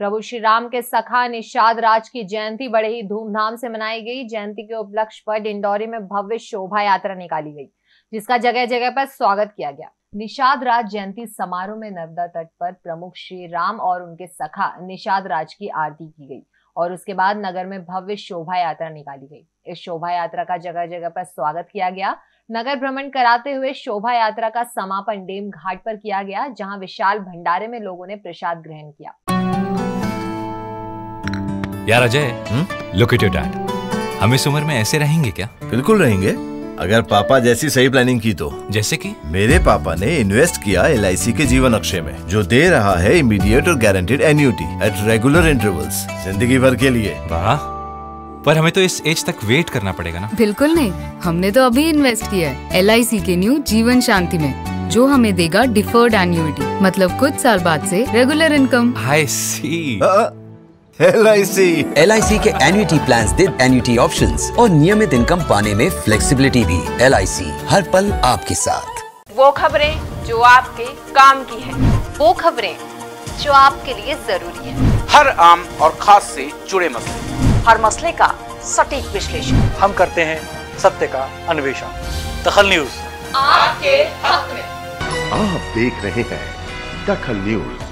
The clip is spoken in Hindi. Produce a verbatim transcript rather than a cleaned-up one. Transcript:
प्रभु श्री राम के सखा निषाद राज की जयंती बड़े ही धूमधाम से मनाई गई। जयंती के उपलक्ष्य पर डिंडौरी में भव्य शोभा यात्रा निकाली गई, जिसका जगह जगह पर स्वागत किया गया। निषाद राज जयंती समारोह में नर्मदा तट पर प्रमुख श्री राम और उनके सखा निषाद राज की आरती की गई और उसके बाद नगर में भव्य शोभा यात्रा निकाली गई। इस शोभा यात्रा का जगह जगह पर स्वागत किया गया। नगर भ्रमण कराते हुए शोभा यात्रा का समापन डेम घाट पर किया गया, जहां विशाल भंडारे में लोगों ने प्रसाद ग्रहण किया। यार Ajay, look at your dad. हम इस उम्र में ऐसे रहेंगे क्या? बिल्कुल रहेंगे, अगर पापा जैसी सही प्लानिंग की तो। जैसे कि मेरे पापा ने इन्वेस्ट किया एल आई सी के जीवन अक्षय में, जो दे रहा है इमीडिएट और guaranteed annuity at regular intervals जिंदगी भर के लिए। वाह, पर हमें तो इस एज तक वेट करना पड़ेगा ना? बिल्कुल नहीं, हमने तो अभी इन्वेस्ट किया है एल आई सी के न्यू जीवन शांति में, जो हमें देगा डिफर्ड एन्युटी, मतलब कुछ साल बाद से regular income. I C. L I C के एन्युटी प्लान्स दे एन्युटी ऑप्शंस और नियमित इनकम पाने में फ्लेक्सिबिलिटी भी। एल आई सी हर पल आपके साथ। वो खबरें जो आपके काम की हैं, वो खबरें जो आपके लिए जरूरी हैं। हर आम और खास से जुड़े मसले, हर मसले का सटीक विश्लेषण हम करते हैं। सत्य का अन्वेषण, दखल न्यूज आपके हक में। आप देख रहे हैं दखल न्यूज।